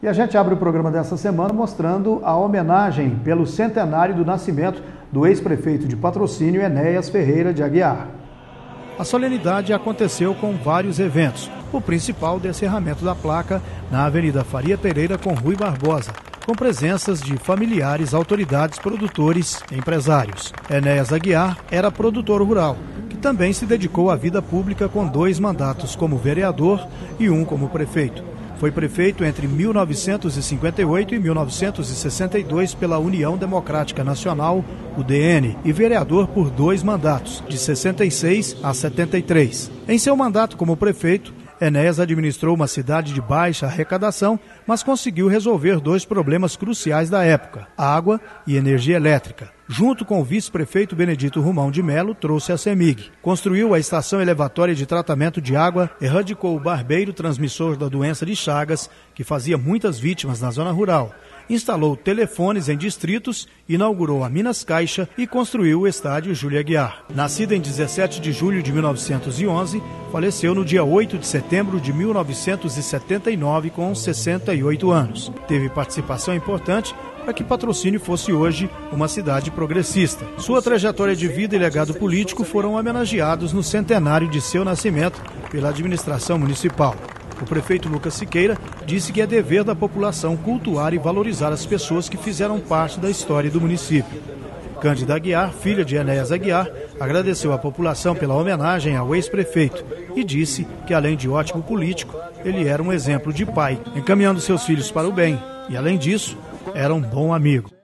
E a gente abre o programa dessa semana mostrando a homenagem pelo centenário do nascimento do ex-prefeito de Patrocínio, Enéas Ferreira de Aguiar. A solenidade aconteceu com vários eventos. O principal, descerramento da placa na Avenida Faria Pereira com Rui Barbosa, com presenças de familiares, autoridades, produtores, empresários. Enéas Aguiar era produtor rural, que também se dedicou à vida pública com 2 mandatos como vereador e 1 como prefeito. Foi prefeito entre 1958 e 1962 pela União Democrática Nacional, UDN, e vereador por 2 mandatos, de 66 a 73. Em seu mandato como prefeito, Enéas administrou uma cidade de baixa arrecadação, mas conseguiu resolver 2 problemas cruciais da época, água e energia elétrica. Junto com o vice-prefeito Benedito Rumão de Melo, trouxe a CEMIG. Construiu a estação elevatória de tratamento de água, erradicou o barbeiro transmissor da doença de Chagas, que fazia muitas vítimas na zona rural. Instalou telefones em distritos, inaugurou a Minas Caixa e construiu o estádio Júlia Guiar. Nascida em 17 de julho de 1911, faleceu no dia 8 de setembro de 1979 com 68 anos. Teve participação importante para que Patrocínio fosse hoje uma cidade progressista. Sua trajetória de vida e legado político foram homenageados no centenário de seu nascimento pela administração municipal. O prefeito Lucas Siqueira disse que é dever da população cultuar e valorizar as pessoas que fizeram parte da história do município. Cândida Aguiar, filha de Enéas Aguiar, agradeceu à população pela homenagem ao ex-prefeito e disse que, além de ótimo político, ele era um exemplo de pai, encaminhando seus filhos para o bem e, além disso, era um bom amigo.